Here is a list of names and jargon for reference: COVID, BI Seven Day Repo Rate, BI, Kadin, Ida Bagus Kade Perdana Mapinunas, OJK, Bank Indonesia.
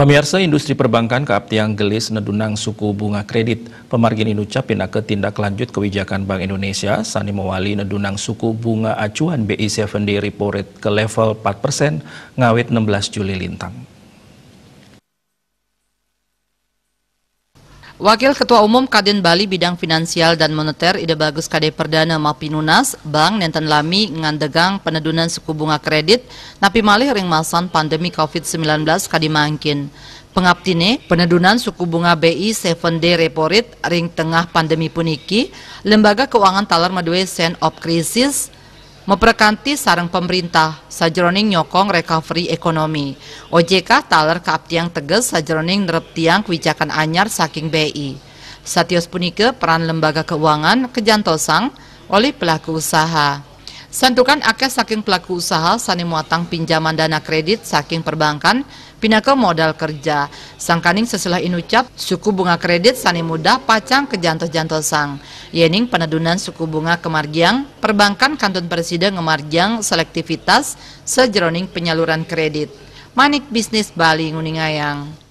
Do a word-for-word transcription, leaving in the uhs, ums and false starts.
Pemirsa, industri perbankan kaap tiang gelis nedunang suku bunga kredit. Pemargin inucapin ke tindak lanjut kebijakan Bank Indonesia sani mewali nedunang suku bunga acuan B I Seven Day Repo Rate ke level empat persen ngawit enam belas Juli lintang. Wakil Ketua Umum Kadin Bali Bidang Finansial dan Moneter Ida Bagus Kade Perdana Mapinunas, Bang Nenten Lami ngandegang penedunan suku bunga kredit napi malih ring masan pandemi COVID sembilan belas kadi mangkin. Pengabtine, penedunan suku bunga B I Seven Day Repo Rate ring tengah pandemi puniki, lembaga keuangan talar madue Sen of Krisis meprekanti sarang pemerintah sajroning nyokong recovery ekonomi. O J K taler kaap tiang teges sajroning nerep tiang kebijakan anyar saking B I. Satios punike peran lembaga keuangan kejantosang oleh pelaku usaha. Santukan akeh saking pelaku usaha sani muatang pinjaman dana kredit saking perbankan pinake modal kerja. Sangkaning seselah inucap suku bunga kredit sani mudah pacang kejantos-jantosang. Yening penedunan suku bunga kemargiang, perbankan Kanton Presiden ngemargiang selektivitas sejeroning penyaluran kredit. Manik bisnis Bali nguning ayang.